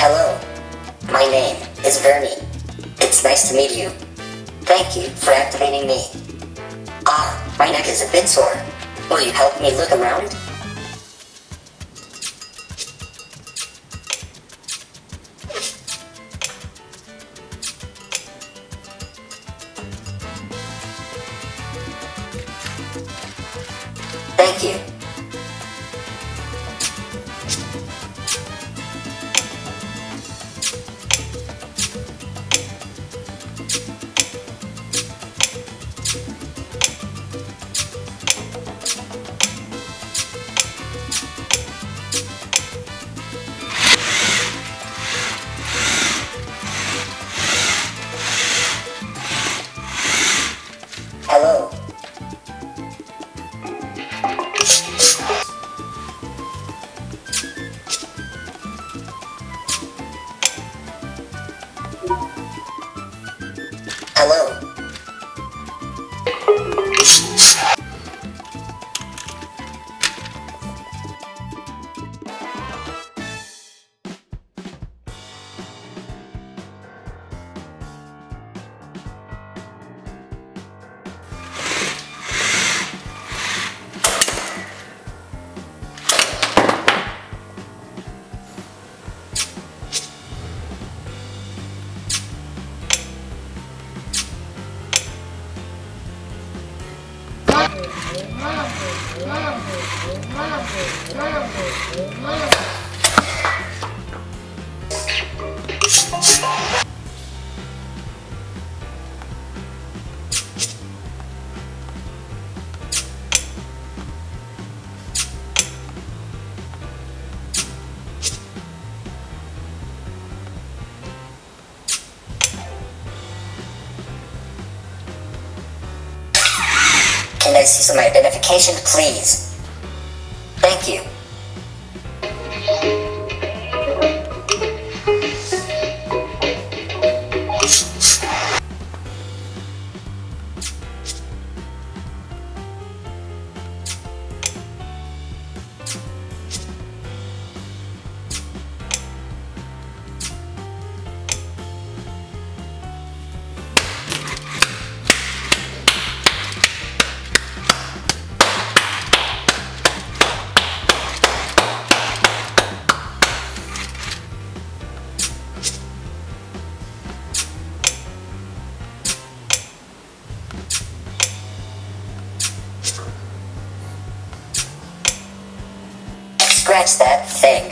Hello. My name is Vernie. It's nice to meet you. Thank you for activating me. My neck is a bit sore. Will you help me look around? Thank you. Hello. Hello. Can I see some identification, please? Thank you. Scratch that thing.